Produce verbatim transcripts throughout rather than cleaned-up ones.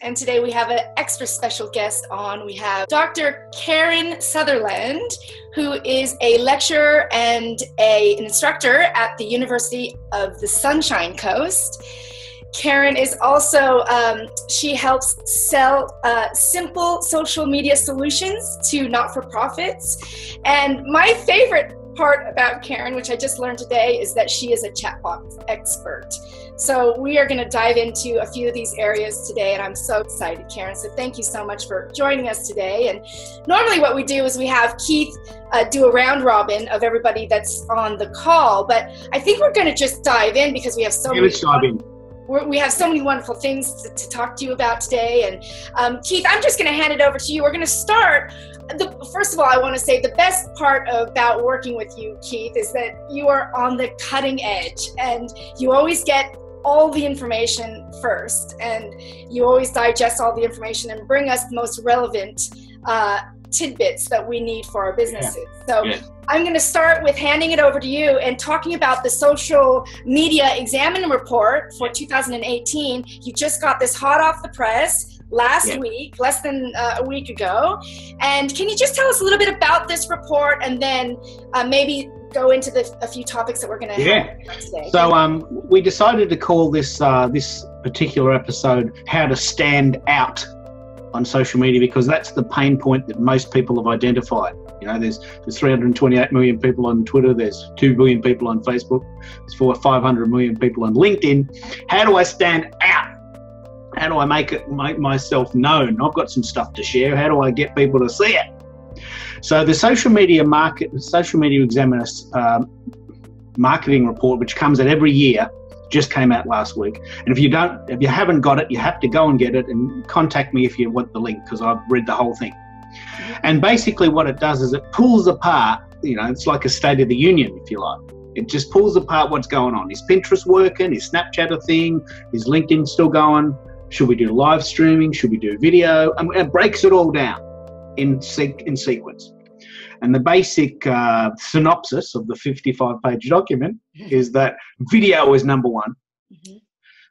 And today we have an extra special guest on. We have Doctor Karen Sutherland, who is a lecturer and a, an instructor at the University of the Sunshine Coast. Karen is also, um, she helps sell uh, simple social media solutions to not-for-profits. And my favorite part about Karen, which I just learned today, is that she is a chatbot expert. So we are going to dive into a few of these areas today, and I'm so excited, Karen. So thank you so much for joining us today. And normally what we do is we have Keith uh, do a round robin of everybody that's on the call, but I think we're going to just dive in because we have so many... We have so many wonderful things to, to talk to you about today. And um, Keith, I'm just going to hand it over to you. We're going to start. The, first of all, I want to say the best part about working with you, Keith, is that you are on the cutting edge and you always get all the information first and you always digest all the information and bring us the most relevant uh, tidbits that we need for our businesses. Yeah. So. Yeah. I'm going to start with handing it over to you and talking about the Social Media Examiner report for two thousand eighteen. You just got this hot off the press last yeah. week, less than uh, a week ago. And can you just tell us a little bit about this report and then uh, maybe go into the, a few topics that we're going to yeah. have today? So um, we decided to call this, uh, this particular episode, How to Stand Out on Social Media, because that's the pain point that most people have identified. You know, there's, there's three hundred twenty-eight million people on Twitter, there's two billion people on Facebook, there's four hundred, five hundred million people on LinkedIn. How do I stand out? How do I make it, make myself known? I've got some stuff to share. How do I get people to see it? So the Social Media Market, the Social Media Examiner um, marketing report, which comes out every year, just came out last week. And if you don't, if you haven't got it, you have to go and get it and contact me if you want the link, because I've read the whole thing. And basically what it does is it pulls apart, you know, it's like a State of the Union, if you like. It just pulls apart what's going on. Is Pinterest working? Is Snapchat a thing? Is LinkedIn still going? Should we do live streaming? Should we do video? And it breaks it all down in, sequ in sequence. And the basic uh, synopsis of the fifty-five page document is that video is number one. Mm-hmm.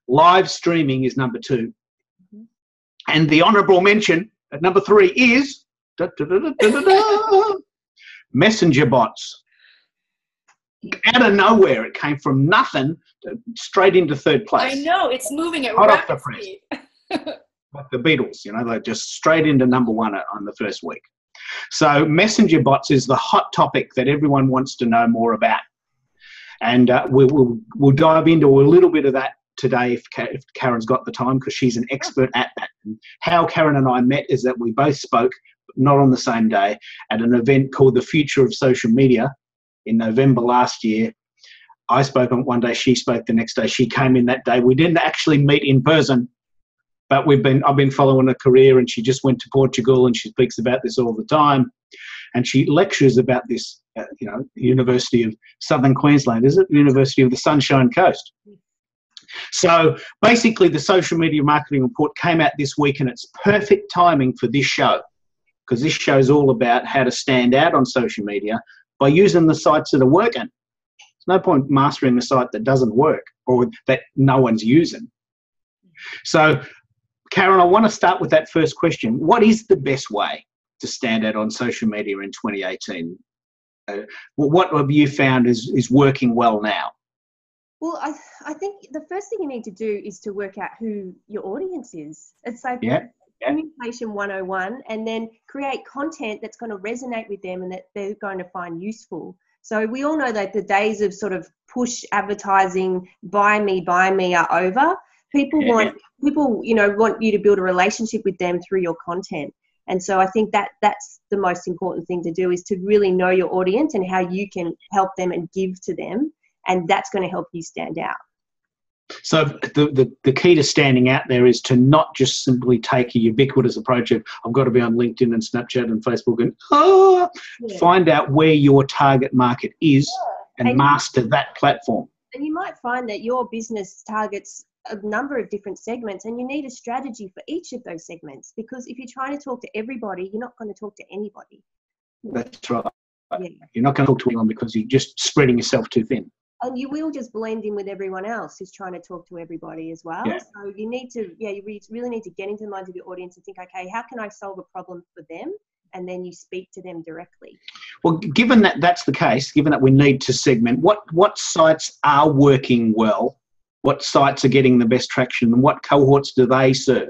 Live streaming is number two. Mm-hmm. And the honorable mention at number three is da, da, da, da, da, da, Messenger Bots. Out of nowhere, it came from nothing to, straight into third place. I know, it's moving at rapid speed. Like the Beatles, you know, they just straight into number one on the first week. So Messenger Bots is the hot topic that everyone wants to know more about. And uh, we, we'll, we'll dive into a little bit of that today if, if Karen's got the time, because she's an expert at that. And how Karen and I met is that we both spoke, but not on the same day, at an event called The Future of Social Media in November last year. I spoke on one day, she spoke the next day. She came in that day. We didn't actually meet in person, but we've been, I've been following her career, and she just went to Portugal and she speaks about this all the time. And she lectures about this, uh, you know, University of Southern Queensland, is it? University of the Sunshine Coast. So basically the Social Media Marketing Report came out this week, and it's perfect timing for this show, because this show is all about how to stand out on social media by using the sites that are working. There's no point mastering the site that doesn't work or that no one's using. So Karen, I want to start with that first question. What is the best way to stand out on social media in twenty eighteen? Uh, what have you found is, is working well now? Well, I, I think the first thing you need to do is to work out who your audience is. It's like yeah, yeah. communication one oh one, and then create content that's going to resonate with them and that they're going to find useful. So we all know that the days of sort of push advertising, buy me, buy me are over. People yeah. want, people, you know, want you to build a relationship with them through your content. And so I think that that's the most important thing to do, is to really know your audience and how you can help them and give to them. And that's going to help you stand out. So the, the, the key to standing out there is to not just simply take a ubiquitous approach of, I've got to be on LinkedIn and Snapchat and Facebook and, oh, yeah. find out where your target market is yeah. and, and master you, that platform. And you might find that your business targets a number of different segments, and you need a strategy for each of those segments, because if you're trying to talk to everybody, you're not going to talk to anybody. That's right. Yeah. You're not going to talk to anyone because you're just spreading yourself too thin. And you will just blend in with everyone else who's trying to talk to everybody as well. Yeah. So you need to, yeah, you really need to get into the minds of your audience and think, okay, how can I solve a problem for them? And then you speak to them directly. Well, given that that's the case, given that we need to segment, what, what sites are working well? What sites are getting the best traction and what cohorts do they serve?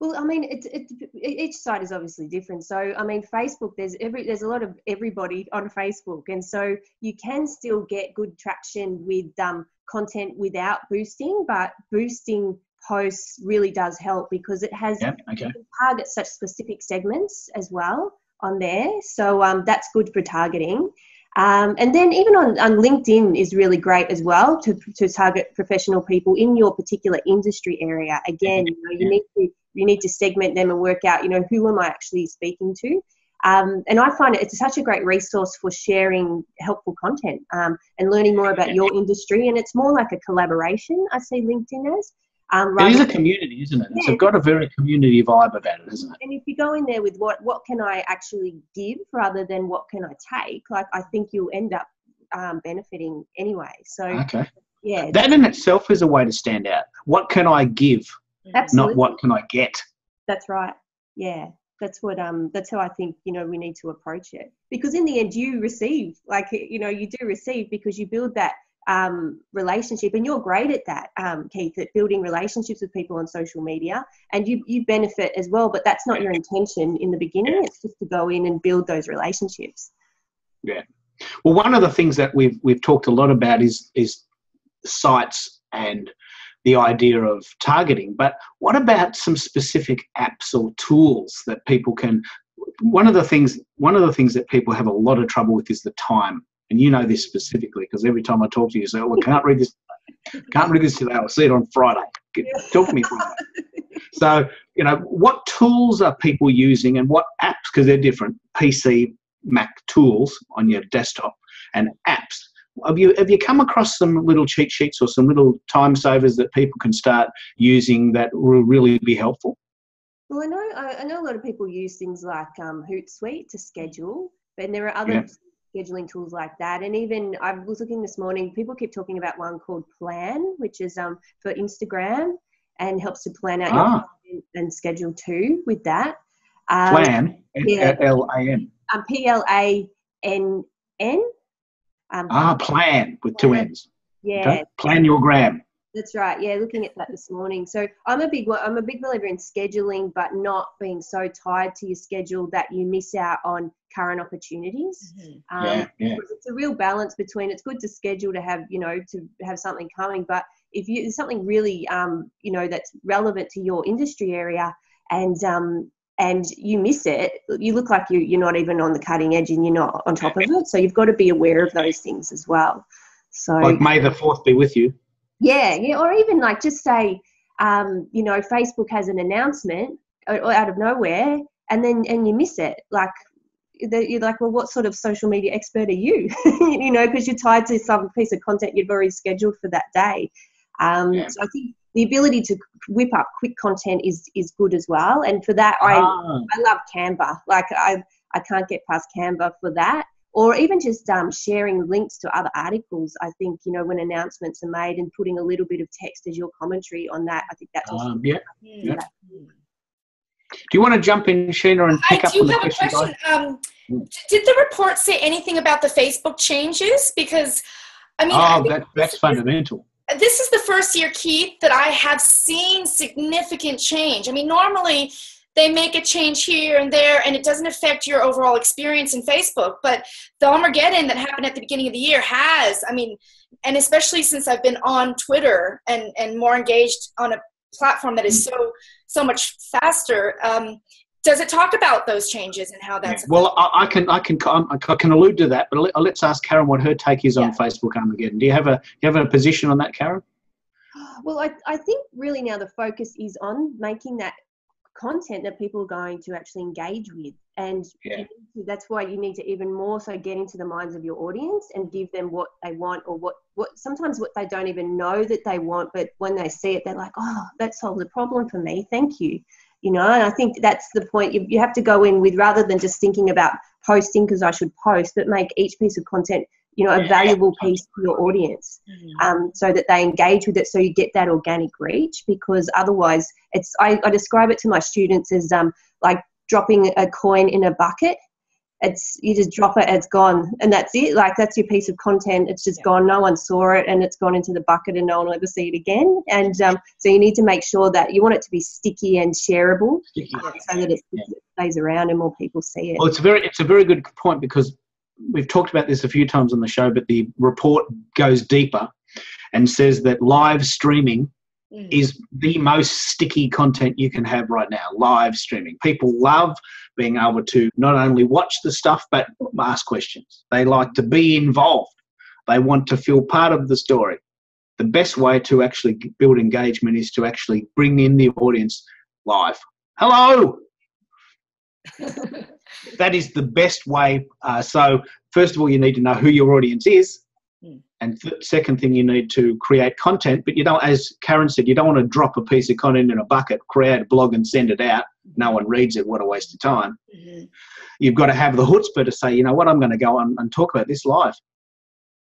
Well, I mean, it, it, each site is obviously different. So, I mean, Facebook, there's every there's a lot of everybody on Facebook. And so you can still get good traction with um, content without boosting, but boosting posts really does help because it has yeah, okay. you can target such specific segments as well on there. So um, that's good for targeting. Um, and then even on, on LinkedIn is really great as well to, to target professional people in your particular industry area. Again, you know, you yeah. need to you need to segment them and work out, you know, who am I actually speaking to? Um, and I find it, it's such a great resource for sharing helpful content um, and learning more about your industry. And it's more like a collaboration, I see LinkedIn as. Um, it is a community, isn't it? Yeah, it's got a very community vibe about it, isn't it? And if you go in there with what, what can I actually give rather than what can I take, like I think you'll end up um, benefiting anyway. So, okay. yeah. That in itself is a way to stand out. What can I give? Absolutely. Not what can I get. That's right. Yeah. That's what, um, that's how I think, you know, we need to approach it because in the end you receive, like, you know, you do receive because you build that, um, relationship and you're great at that, um, Keith, at building relationships with people on social media and you, you benefit as well, but that's not your intention in the beginning. It's just to go in and build those relationships. Yeah. Well, one of the things that we've, we've talked a lot about is, is sites and the idea of targeting, but what about some specific apps or tools that people can, one of the things, one of the things that people have a lot of trouble with is the time. And you know this specifically, because every time I talk to you, you say, oh, I can't read this, can't read this today. I'll see it on Friday. Talk to me Friday. So, you know, what tools are people using and what apps, because they're different, P C, Mac tools on your desktop and apps. Have you, have you come across some little cheat sheets or some little time savers that people can start using that will really be helpful? Well, I know, I know a lot of people use things like um, Hootsuite to schedule, but there are other yeah. scheduling tools like that. And even I was looking this morning, people keep talking about one called Plann, which is um, for Instagram and helps to plan out ah. your and schedule too with that. Um, Plann, yeah. L A N. Um, P L A N N. Um, ah, Plann with two N's. Yeah. Okay. Plann your gram. That's right. Yeah, looking at that this morning. So I'm a big I'm a big believer in scheduling, but not being so tied to your schedule that you miss out on current opportunities. Mm-hmm. um, yeah, yeah. It's a real balance between. It's good to schedule to have you know to have something coming, but if you there's something really um, you know that's relevant to your industry area and um, and you miss it, you look like you you're not even on the cutting edge and you're not on top of it. So you've got to be aware of those things as well. So like May the fourth be with you. Yeah, yeah, or even like just say, um, you know, Facebook has an announcement or out of nowhere, and then and you miss it. Like you're like, well, what sort of social media expert are you? you know, because you're tied to some piece of content you've already scheduled for that day. Um, yeah. So I think the ability to whip up quick content is is good as well. And for that, I oh. I love Canva. Like I I can't get past Canva for that. Or even just um, sharing links to other articles. I think, you know, when announcements are made and putting a little bit of text as your commentary on that, I think that's um, awesome. Yeah, yeah. Do you want to jump in, Sheena, and pick I up on the question? I do have a question. Um, mm. Did the report say anything about the Facebook changes? Because, I mean... Oh, I that, that's this, fundamental. This is the first year, Keith, that I have seen significant change. I mean, normally... they make a change here and there, and it doesn't affect your overall experience in Facebook. But the Armageddon that happened at the beginning of the year has, I mean, and especially since I've been on Twitter and, and more engaged on a platform that is so so much faster, um, does it talk about those changes and how that's... Yeah. Well, I, I, can, I, can, I can allude to that, but let's ask Karen what her take is yeah. on Facebook Armageddon. Do you have a, do you have a position on that, Karen? Well, I, I think really now the focus is on making that content that people are going to actually engage with, and yeah. that's why you need to even more so get into the minds of your audience and give them what they want, or what what sometimes what they don't even know that they want, but when they see it they're like, oh, that solved the problem for me, thank you, you know. And I think that's the point. You, you have to go in with, rather than just thinking about posting because I should post, but make each piece of content you know, a valuable piece to your audience, um, so that they engage with it, so you get that organic reach. Because otherwise, it's I, I describe it to my students as um, like dropping a coin in a bucket. It's you just drop it, it's gone, and that's it. Like, that's your piece of content. It's just yeah. gone. No one saw it, and it's gone into the bucket, and no one will ever see it again. And um, so you need to make sure that you want it to be sticky and shareable, sticky. Um, so that it yeah. stays around and more people see it. Well, it's a very it's a very good point, because we've talked about this a few times on the show, but the report goes deeper and says that live streaming mm. is the most sticky content you can have right now. Live streaming. People love being able to not only watch the stuff, but ask questions. They like to be involved. They want to feel part of the story. The best way to actually build engagement is to actually bring in the audience live. Hello! That is the best way. Uh, so first of all, you need to know who your audience is, mm. and th- second thing, you need to create content. But you don't, as Karen said, you don't want to drop a piece of content in a bucket, create a blog and send it out. No one reads it. What a waste of time. Mm-hmm. You've got to have the chutzpah to say, you know what, I'm going to go on and talk about this live.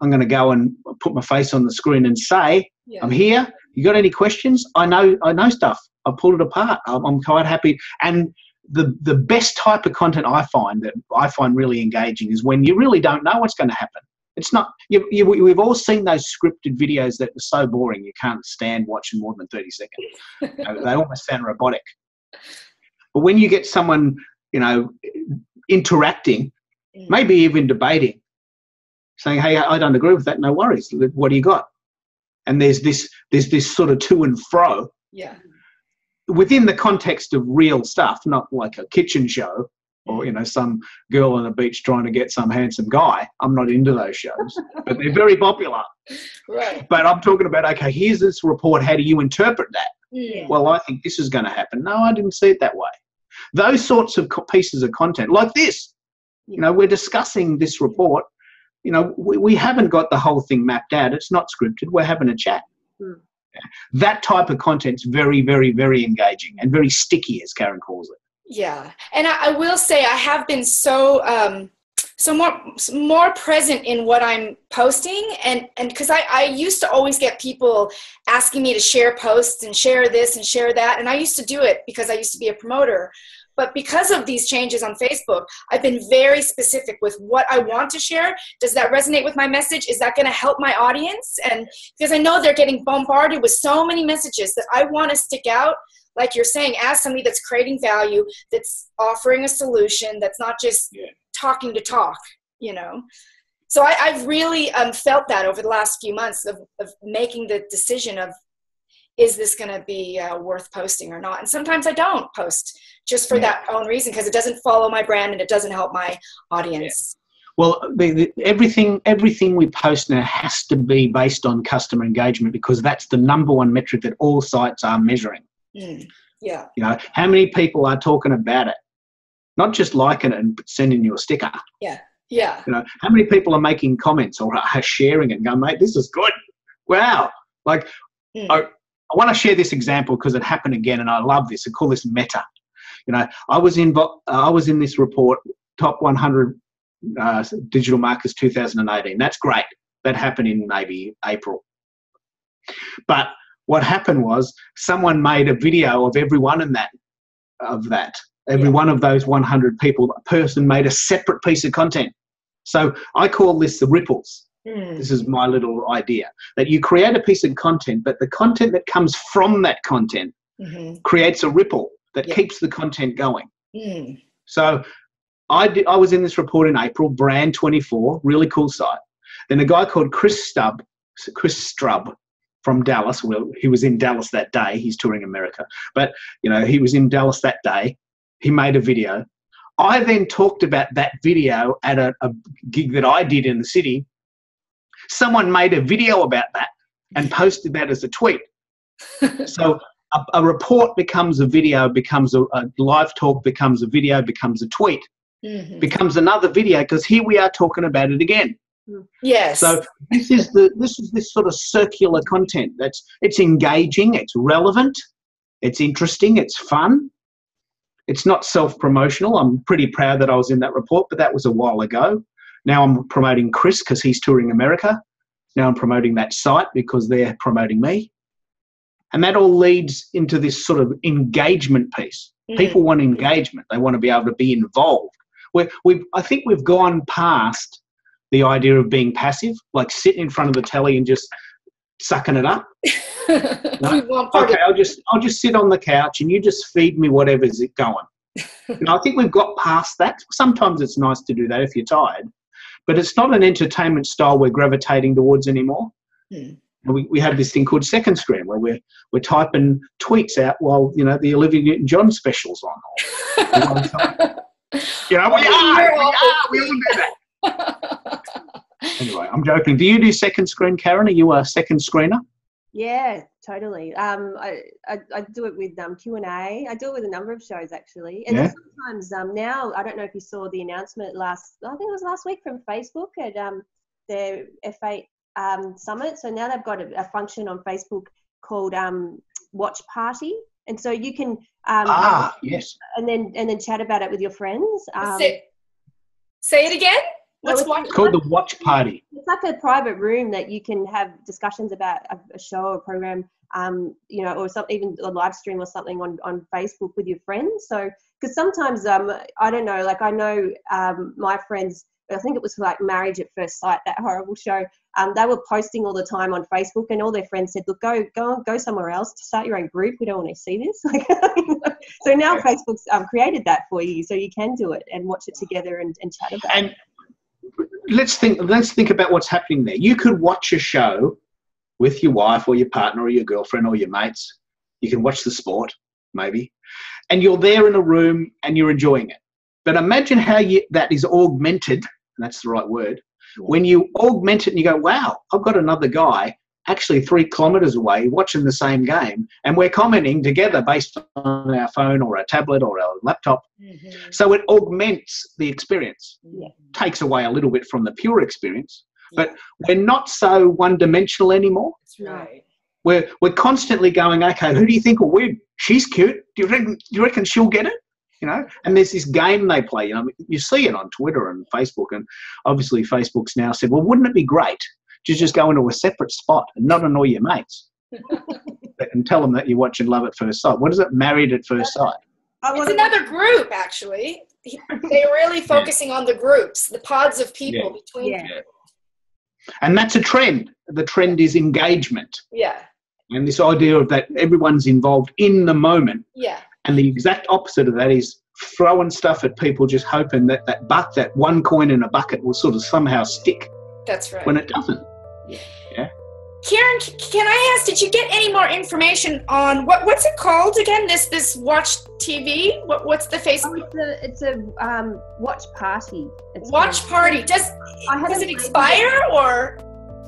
I'm going to go and put my face on the screen and say, yeah. I'm here. You got any questions? I know, I know stuff. I pulled it apart. I'm, I'm quite happy. And The the best type of content I find that I find really engaging is when you really don't know what's going to happen. It's not you, you, we've all seen those scripted videos that are so boring you can't stand watching more than thirty seconds. They almost sound robotic. But when you get someone, you know, interacting, mm. maybe even debating, saying, "Hey, I don't agree with that. No worries. What do you got?" And there's this there's this sort of to and fro. Yeah. Within the context of real stuff, not like a kitchen show or, you know, some girl on the beach trying to get some handsome guy. I'm not into those shows, but they're very popular. Right. But I'm talking about, okay, here's this report. How do you interpret that? Yeah. Well, I think this is going to happen. No, I didn't see it that way. Those sorts of co- pieces of content like this, you know, we're discussing this report. You know, we, we haven't got the whole thing mapped out. It's not scripted. We're having a chat. Mm. That type of content's very, very, very engaging and very sticky, as Karen calls it. Yeah, and I, I will say I have been so um, so more more present in what I'm posting, and and because I, I used to always get people asking me to share posts and share this and share that, and I used to do it because I used to be a promoter. But because of these changes on Facebook, I've been very specific with what I want to share. Does that resonate with my message? Is that going to help my audience? And because I know they're getting bombarded with so many messages that I want to stick out, like you're saying, as somebody that's creating value, that's offering a solution, that's not just yeah. talking to talk, you know. So I, I've really um, felt that over the last few months of, of making the decision of, is this going to be uh, worth posting or not? And sometimes I don't post just for yeah. that own reason, because it doesn't follow my brand and it doesn't help my audience. Yeah. Well, the, the, everything everything we post now has to be based on customer engagement, because that's the number one metric that all sites are measuring. Mm. Yeah. You know, how many people are talking about it? Not just liking it and sending you a sticker. Yeah, yeah. You know, how many people are making comments or are sharing it and going, mate, this is good. Wow. Like, mm. I, I want to share this example because it happened again, and I love this. I call this meta. You know, I was in I was in this report, top one hundred uh, digital marketers two thousand eighteen. That's great. That happened in maybe April. But what happened was someone made a video of everyone in that of that. Every yeah. one of those one hundred people, a person made a separate piece of content. So I call this the ripples. This is my little idea, that you create a piece of content, but the content that comes from that content mm-hmm. creates a ripple that yep. keeps the content going. Mm. So I, did, I was in this report in April, Brand twenty-four, really cool site. Then a guy called Chris Strubb, Chris Strubb from Dallas, well, he was in Dallas that day. He's touring America. But, you know, he was in Dallas that day. He made a video. I then talked about that video at a, a gig that I did in the city. Someone made a video about that and posted that as a tweet. So a, a report becomes a video, becomes a, a live talk, becomes a video, becomes a tweet, mm-hmm. becomes another video, because here we are talking about it again. Yes. So this is the this is this sort of circular content. That's it's engaging, it's relevant, it's interesting, it's fun. It's not self-promotional. I'm pretty proud that I was in that report, but that was a while ago. Now I'm promoting Chris because he's touring America. Now I'm promoting that site because they're promoting me. And that all leads into this sort of engagement piece. Mm-hmm. People want engagement. They want to be able to be involved. We're, we've, I think we've gone past the idea of being passive, like sitting in front of the telly and just sucking it up. No? Okay, I'll just, I'll just sit on the couch and you just feed me whatever's going. And I think we've got past that. Sometimes it's nice to do that if you're tired. But it's not an entertainment style we're gravitating towards anymore. Hmm. We, we have this thing called second screen where we're, we're typing tweets out while, you know, the Olivia Newton-John special's on. All you know, we are, we are, we all do that. Anyway, I'm joking. Do you do second screen, Karen? Are you a second screener? Yeah, totally. Um, I, I, I do it with um, Q and A. I do it with a number of shows, actually. And yeah. sometimes um, now, I don't know if you saw the announcement last, I think it was last week from Facebook at um, their F eight um, summit. So now they've got a, a function on Facebook called um, Watch Party. And so you can... Um, ah, yes. And then, and then chat about it with your friends. Um, say, say it again. What's no, it's called the Watch Party. It's like a private room that you can have discussions about a, a show or program, um, you know, or some, even a live stream or something on, on Facebook with your friends. So, because sometimes, um, I don't know, like I know um, my friends, I think it was like Married at First Sight, that horrible show, um, they were posting all the time on Facebook and all their friends said, look, go go, go somewhere else, to start your own group. We don't want to see this. Like, so now yeah. Facebook's um, created that for you so you can do it and watch it together and, and chat about and, it. Let's think, let's think about what's happening there. You could watch a show with your wife or your partner or your girlfriend or your mates. You can watch the sport, maybe. And you're there in a room and you're enjoying it. But imagine how you, that is augmented, and that's the right word, when you augment it and you go, wow, I've got another guy actually three kilometres away watching the same game and we're commenting together based on our phone or our tablet or our laptop. Mm-hmm. So it augments the experience, yeah. takes away a little bit from the pure experience, yeah. but we're not so one-dimensional anymore. That's right. We're, we're constantly going, okay, who do you think will win? She's cute. Do you reckon, do you reckon she'll get it? You know, and there's this game they play. You know, you see it on Twitter and Facebook, and obviously Facebook's now said, well, wouldn't it be great to just go into a separate spot and not annoy your mates and tell them that you're watching Love at First Sight. What is it? Married at First Sight. It's another group, actually. They're really focusing yeah. on the groups, the pods of people yeah. between yeah. people. And that's a trend. The trend is engagement. Yeah. And this idea of that everyone's involved in the moment. Yeah. And the exact opposite of that is throwing stuff at people just hoping that that, buck, that one coin in a bucket will sort of somehow stick. That's right. When it doesn't. Yeah. yeah. Karen, can I ask, did you get any more information on what, what's it called again? This this Watch T V? What what's the Facebook? Oh, it's a, it's a um, Watch Party. It's Watch called. Party. Does does it expire it. or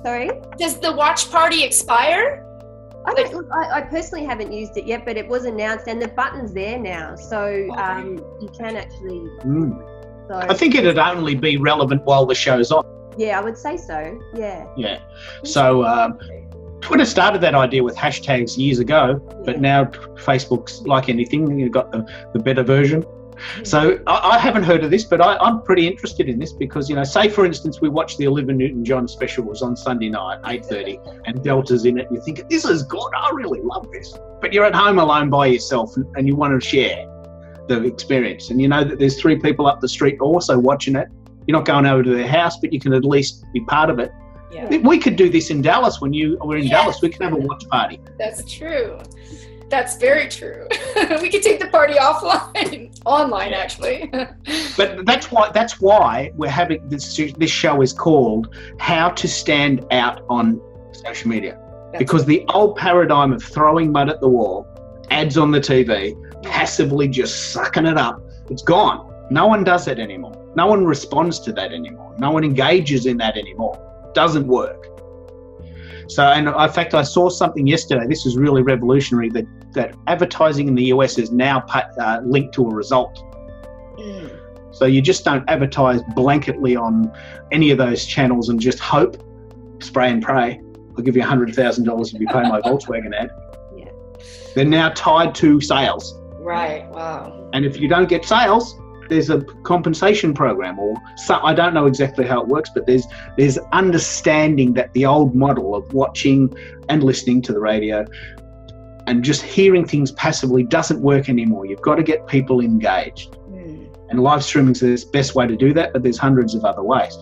sorry? Does the Watch Party expire? I, like, look, I, I personally haven't used it yet, but it was announced and the button's there now, so okay. um, you can actually. Mm. So, I think it'd only be relevant while the show's on. Yeah, I would say so, yeah. Yeah. So um, Twitter started that idea with hashtags years ago, yeah. but now Facebook's like anything, you've got the, the better version. Yeah. So I, I haven't heard of this, but I, I'm pretty interested in this because, you know, say, for instance, we watched the Olivia Newton-John special, was on Sunday night, eight thirty, and Delta's in it. You think, this is good, I really love this. But you're at home alone by yourself and, and you want to share the experience. And you know that there's three people up the street also watching it. You're not going over to their house, but you can at least be part of it. Yeah. We could do this in Dallas when you were in yeah. Dallas. We can have a watch party. That's true. That's very true. We could take the party offline, online yeah. actually. But that's why that's why we're having this. This show is called "How to Stand Out on Social Media," that's because the old paradigm of throwing mud at the wall, ads on the T V, passively just sucking it up, it's gone. No one does it anymore. No one responds to that anymore. No one engages in that anymore. Doesn't work. So, and in fact, I saw something yesterday. This is really revolutionary. That that advertising in the U S is now uh, linked to a result. Mm. So you just don't advertise blanketly on any of those channels and just hope, spray and pray. I'll give you a hundred thousand dollars if you pay my Volkswagen ad. Yeah. They're now tied to sales. Right. Wow. And if you don't get sales, there's a compensation program, or so, I don't know exactly how it works, but there's there's understanding that the old model of watching and listening to the radio and just hearing things passively doesn't work anymore. You've got to get people engaged. Mm. And live streaming is the best way to do that, but there's hundreds of other ways.